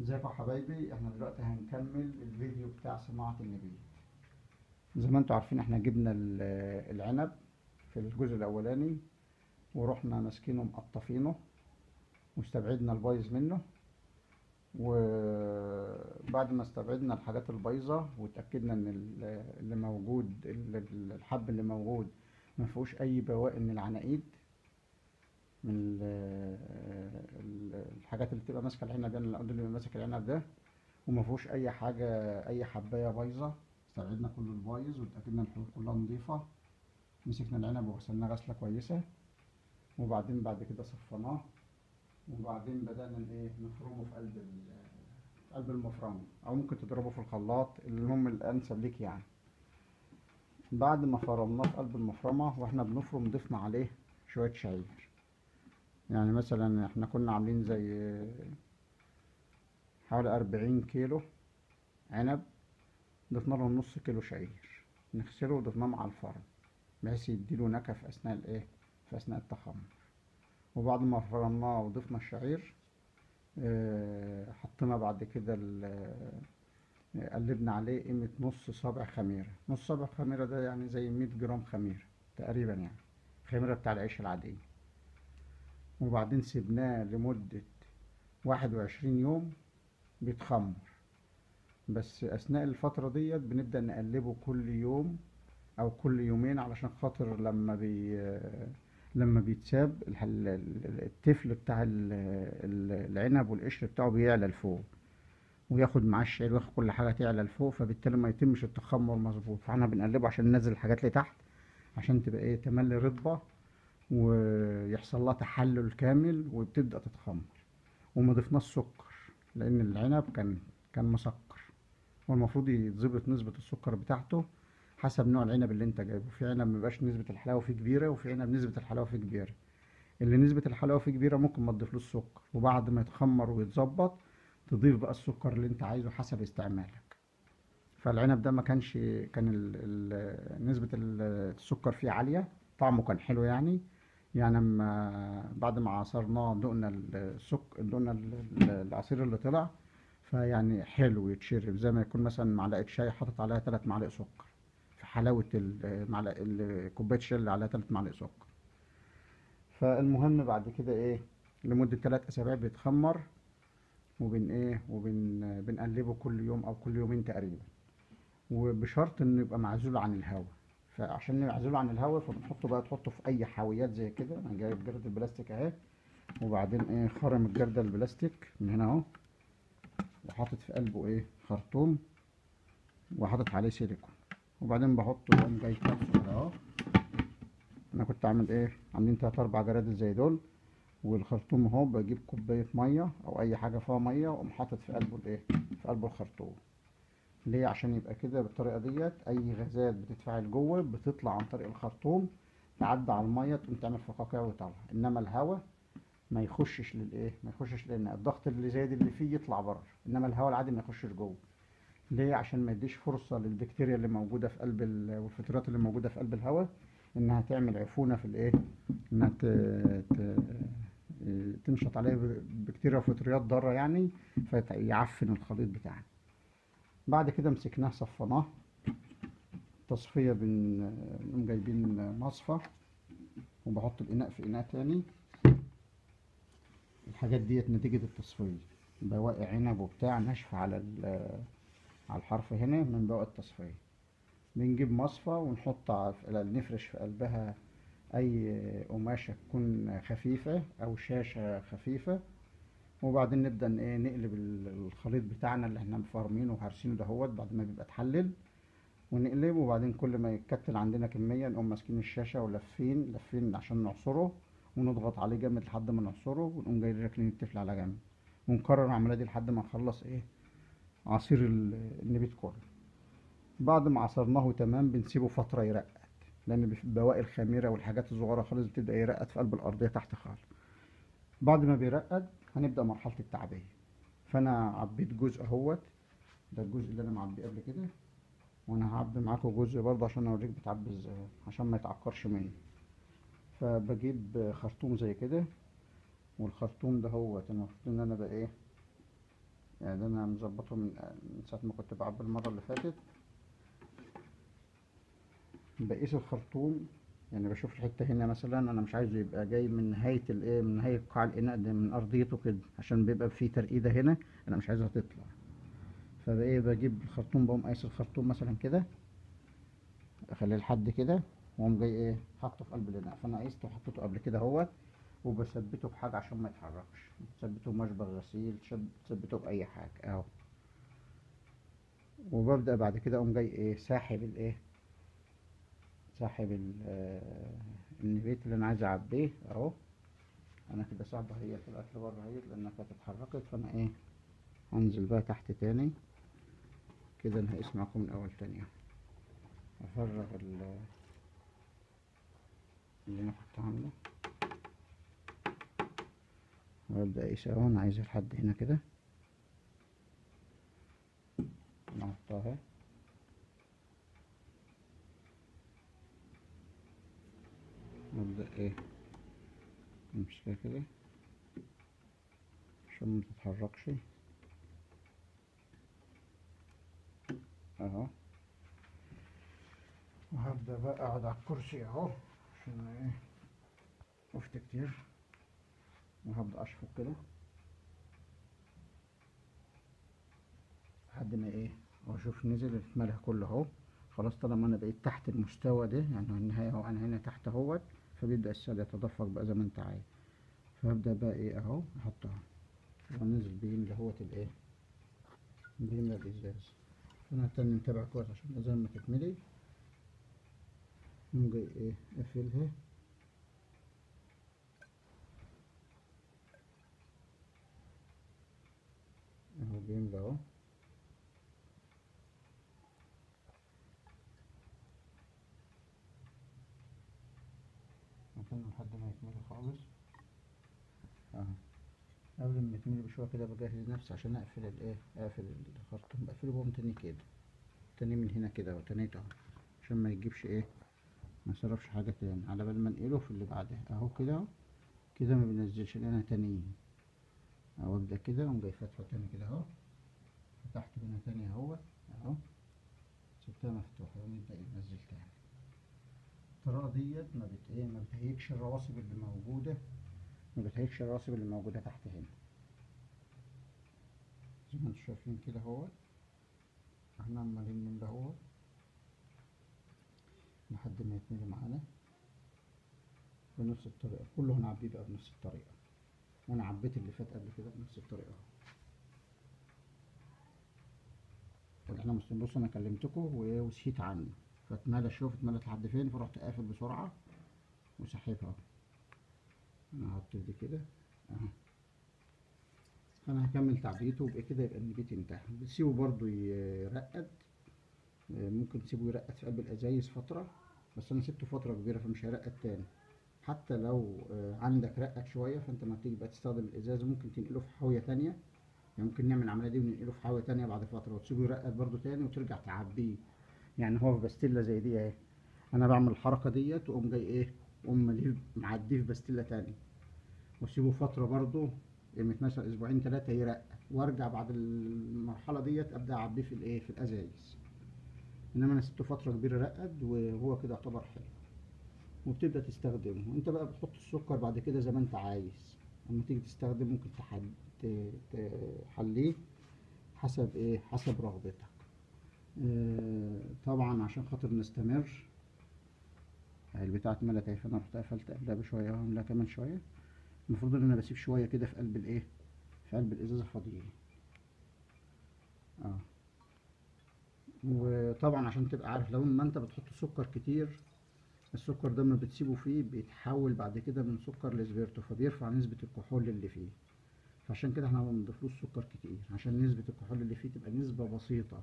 ازيكم يا حبايبي؟ احنا دلوقتي هنكمل الفيديو بتاع صناعة النبيذ. زي ما انتم عارفين احنا جبنا العنب في الجزء الاولاني ورحنا ماسكينه مقطفينه واستبعدنا البايظ منه، وبعد ما استبعدنا الحاجات البايظه وتاكدنا ان اللي موجود الحب اللي موجود ما فيهوش اي بواقي من العناقيد، من الحاجات اللي بتبقى ماسكه العنب، يعني العنب اللي ماسك العنب ده وما فيهوش اي حاجه، اي حبايه بايظه، استبعدنا كل البايظ وتاكدنا الحبوب كلها نظيفه. مسكنا العنب وغسلناه غسله كويسه، وبعدين بعد كده صفناه، وبعدين بدأنا ايه نفرمه في قلب المفرمه، او ممكن تضربه في الخلاط، المهم الانسب ليك يعني. بعد ما فرمناه في قلب المفرمه واحنا بنفرم ضفنا عليه شويه شعير، يعني مثلا احنا كنا عاملين زي حوالي 40 كيلو عنب، ضفنا له نص كيلو شعير، نغسله وضفناه مع الفرم بحيث يديله نكهه في اثناء الايه في اثناء التخمر. وبعد ما فرمناه وضفنا الشعير حطينا بعد كده قلبنا عليه قيمة نص صابع خميرة. نص صابع خميرة ده يعني زي 100 جرام خميرة تقريبا، يعني خميرة بتاع العيش العادية. وبعدين سيبناه لمدة 21 يوم بيتخمر، بس أثناء الفترة ديت بنبدأ نقلبه كل يوم أو كل يومين، علشان خاطر لما بيتساب التفل بتاع العنب والقشر بتاعه بيعلى لفوق وياخد معاه الشعير وياخد كل حاجه تعلى لفوق، فبالتالي ما يتمش التخمر مظبوط. فاحنا بنقلبه عشان ننزل الحاجات لتحت، عشان تبقى ايه تملي رطبه ويحصل لها تحلل كامل وبتبدا تتخمر. وما ضفناش سكر لان العنب كان مسكر، والمفروض يتظبط نسبه السكر بتاعته حسب نوع العنب اللي انت جايبه. في عنب مبقاش نسبة الحلاوة فيه كبيرة، وفي عنب نسبة الحلاوة فيه كبيرة. اللي نسبة الحلاوة فيه كبيرة ممكن ما تضيفلوش سكر، وبعد ما يتخمر ويتظبط تضيف بقى السكر اللي انت عايزه حسب استعمالك. فالعنب ده ما كان نسبة السكر فيه عالية، طعمه كان حلو يعني اما بعد ما عصرناه دقنا العصير اللي طلع، فيعني حلو يتشرب زي ما يكون مثلا معلقة شاي حاطط عليها 3 معالق سكر، في حلاوة كوباية الشاي اللي عليها 3 معالق سكر. فالمهم بعد كده ايه لمدة 3 أسابيع بيتخمر، وبنقلبه كل يوم أو كل يومين تقريبا، وبشرط إنه يبقى معزول عن الهواء. فعشان معزول عن الهواء فبنحطه بقى تحطه في أي حاويات زي كده. أنا جايب جردل البلاستيك أهي، وبعدين ايه خرم الجردل البلاستيك من هنا أهو، وحاطط في قلبه ايه خرطوم وحاطط عليه سيليكون، وبعدين بحطه قوم جاي كبسه كده اهو. انا كنت عاملين 3 4 جرادل زي دول، والخرطوم اهو بجيب كوبايه ميه او اي حاجه فيها ميه واقوم حاطط في قلبه في قلبه الخرطوم. ليه؟ عشان يبقى كده بالطريقه ديت اي غازات بتتفاعل جوه بتطلع عن طريق الخرطوم تعدي على الميه تقوم تعمل فقاقيع وتطلع، انما الهواء ما يخشش لان الضغط اللي زي ده اللي فيه يطلع بره، انما الهواء العادي ما يخشش جوه. ليه؟ عشان ما يديش فرصه للبكتيريا اللي موجوده في قلب والفطريات اللي موجوده في قلب الهواء انها تعمل عفونه في انها تنشط عليه بكتيريا وفطريات ضاره يعني، فيعفن الخليط بتاعنا. بعد كده مسكناه صفناه تصفيه، بنقوم جايبين مصفى وبحط الاناء في اناء تاني. الحاجات ديت نتيجه التصفيه، بواقي عنب وبتاع ناشفه على الحرف هنا من بواقي التصفية. بنجيب مصفى ونحط نفرش في قلبها أي قماشة تكون خفيفة أو شاشة خفيفة، وبعدين نبدأ نقلب الخليط بتاعنا اللي احنا مفرمينه وهرسينه دهوت بعد ما بيبقى اتحلل، ونقلبه. وبعدين كل ما يتكتل عندنا كمية نقوم ماسكين الشاشة ولفين عشان نعصره ونضغط عليه جامد لحد ما نعصره، ونقوم جايين راكنين التفل على جنب، ونكرر العملية دي لحد ما نخلص عصير النبيذ كله. بعد ما عصرناه تمام بنسيبه فترة يرقد، لأن بواقي الخميرة والحاجات الصغيرة خالص بتبدأ يرقد في قلب الأرضية تحت خالص. بعد ما بيرقد هنبدأ مرحلة التعبئة. فأنا عبيت جزء اهوت، ده الجزء اللي أنا معبيه قبل كده، وأنا هعبي معاكم جزء برضه عشان أوريك بتعبي ازاي عشان ما يتعكرش مني. فبجيب خرطوم زي كده، والخرطوم ده هوت المفروض إن أنا بقى يعني ده انا مظبطه من ساعة ما كنت بعبي المرة اللي فاتت. بقيس الخرطوم، يعني بشوف الحتة هنا مثلا انا مش عايزه يبقى جاي من نهاية الايه، من نهاية قاع الاناء ده من ارضيته كده، عشان بيبقى فيه ترقيدة هنا انا مش عايزها تطلع. فبقى بجيب الخرطوم بقوم قايس الخرطوم مثلا كده، اخليه لحد كده واقوم جاي ايه حاطه في قلب الاناء. فانا قيسته وحطيته قبل كده اهوت، وبثبته بحاجه عشان ما يتحركش، بثبته بمشبك غسيل، بثبته باي حاجه اهو. وببدا بعد كده اقوم جاي ايه ساحب الايه، ساحب النبيت اللي انا عايز اعبيه اهو. انا كده صعبه، هي طلعت لبره اهي لانها كانت اتحركت. فانا ايه هنزل بقى تحت تاني كده. انا هقيس معاكم من اول تاني، افرغ اللي انا كنت عامله وابدا اقيس اهو. انا عايز لحد هنا كده نحطها، وابدا ايه امسكها كده عشان ما تتحركش اهو. وهبدا بقى اقعد على الكرسي اهو عشان ايه وقفت كتير. وهبدا اشفط كده لحد ما ايه واشوف نزل الملح كله اهو. خلاص طالما انا بقيت تحت المستوى ده، يعني النهايه اهو انا هنا تحت اهوت، فبيبدا السائل يتدفق بقى زي ما انت عايز. فهبدا بقى ايه اهو احطها وننزل بيهم لهوت الايه، بيهم الازاز. فانا هتني متابع كويس عشان زي ما تكملي. قوم جاي ايه اقفلها اهو، بيملى اهو. هنستنى لحد ما يكمل خالص اهو. قبل ما يكمل بشويه كده بجهز نفسي عشان اقفل الايه، اقفل الخرطوم. بقفله بقوم تاني كده، تاني من هنا كده اهو، تاني اهو عشان ما يجيبش ايه، ما يصرفش حاجه تاني على بال ما انقله في اللي بعدها اهو كده اهو. كده ما بينزلش انا تاني اهو. ابدا كده اقوم جاي فاتحه تاني كده اهو، فتحت منها تاني اهوت اهو، سبتها مفتوحه ونبدا ننزل تاني. الطريقه ديت ما بتهيكش الرواسب اللي موجوده، ما بتهيكش الرواسب اللي موجوده تحت هنا زي ما انتم شايفين كده اهوت. احنا عمالين نملى اهوت لحد ما يتملي معانا بنفس الطريقه، كله هنعبيه بقى بنفس الطريقه. وانا عبيت اللي فات قبل كده بنفس الطريقه اهو. احنا بصوا انا كلمتكم وسهيت عني، فاتملى، شوف اتملت لحد فين، فرحت قافل بسرعه وسحيتها. انا هحطه دي كده اهو. انا هكمل تعبيته وبقى كده، يبقى النبيت انتهى. بتسيبه برضو يرقد، ممكن تسيبه يرقد في قلب الازايز فتره، بس انا سبته فتره كبيره فمش هيرقد تاني. حتى لو عندك رقد شويه، فانت لما تيجي بقى تستخدم الازاز ممكن تنقله في حاويه تانيه، يعني ممكن نعمل العمليه دي وننقله في حاويه تانيه بعد فتره وتسيبه يرقد برده تاني وترجع تعبيه. يعني هو في باستيله زي دي اهي، انا بعمل الحركه ديت واقوم جاي ايه، واقوم مليه معديه في باستيله تانيه واسيبه فتره برده قيمه مثلا اسبوعين ثلاثه يرقد، وارجع بعد المرحله ديت ابدا اعبيه في الايه، في الازايز. انما انا سبته فتره كبيره رقد وهو كده يعتبر حلو، وبتبدا تستخدمه. انت بقى بتحط السكر بعد كده زي ما انت عايز، لما تيجي تستخدم ممكن تحليه حسب ايه، حسب رغبتك. طبعا عشان خاطر نستمر، البتاعه اتملت اهي، فانا رحت قفلت قبلها بشويه اهو، عاملها كمان شويه. المفروض ان انا بسيب شويه كده في قلب الايه، في قلب الازازه فاضيه اه. وطبعا عشان تبقى عارف، لو ما انت بتحط سكر كتير، السكر ده ما بتسيبه فيه بيتحول بعد كده من سكر لاسبرتو، فبيرفع نسبة الكحول اللي فيه. فعشان كده احنا ما بنضيفلوش سكر كتير عشان نسبة الكحول اللي فيه تبقى نسبة بسيطة.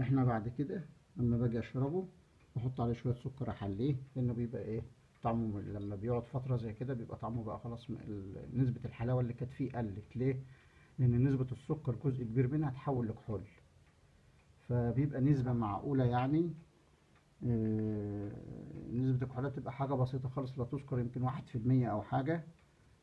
احنا بعد كده لما باجي اشربه بحط عليه شوية سكر احليه، لانه بيبقى ايه طعمه لما بيقعد فترة زي كده بيبقى طعمه بقى خلاص، نسبة الحلاوة اللي كانت فيه قلت. ليه؟ لان نسبة السكر جزء كبير منها اتحول لكحول، فبيبقى نسبة معقولة، يعني نسبة الكحولات بتبقى حاجة بسيطة خالص لا تذكر، يمكن 1% أو حاجة.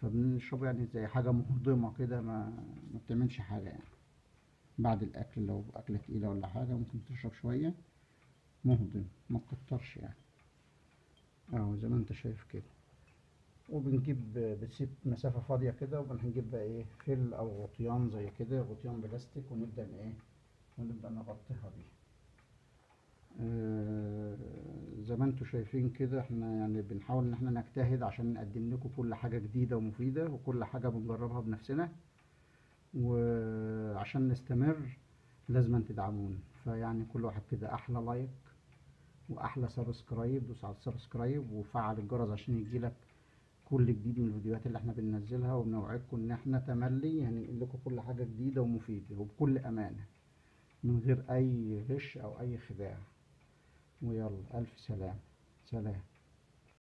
فبنشرب يعني زي حاجة مهضمة كده، ما بتعملش حاجة يعني. بعد الأكل لو أكلة تقيلة ولا حاجة ممكن تشرب شوية مهضم، ما تكترش يعني، أهو زي ما أنت شايف كده. وبنجيب بتسيب مسافة فاضية كده، وبنجيب بقى إيه فل أو غطيان زي كده، غطيان بلاستيك، ونبدأ إيه ونبدأ نغطيها بيه. زي ما انتوا شايفين كده احنا يعني بنحاول ان احنا نجتهد عشان نقدم لكم كل حاجة جديدة ومفيدة، وكل حاجة بنجربها بنفسنا، وعشان نستمر لازم تدعمون. فيعني كل واحد كده احلى لايك واحلى سبسكرايب، دوس على السبسكرايب وفعل الجرس عشان يجيلك كل جديد من الفيديوهات اللي احنا بننزلها، وبنوعدكم ان احنا تملي هننقل لكم كل حاجة جديدة ومفيدة وبكل امانة من غير اي غش او اي خداع. ويلا ألف سلام.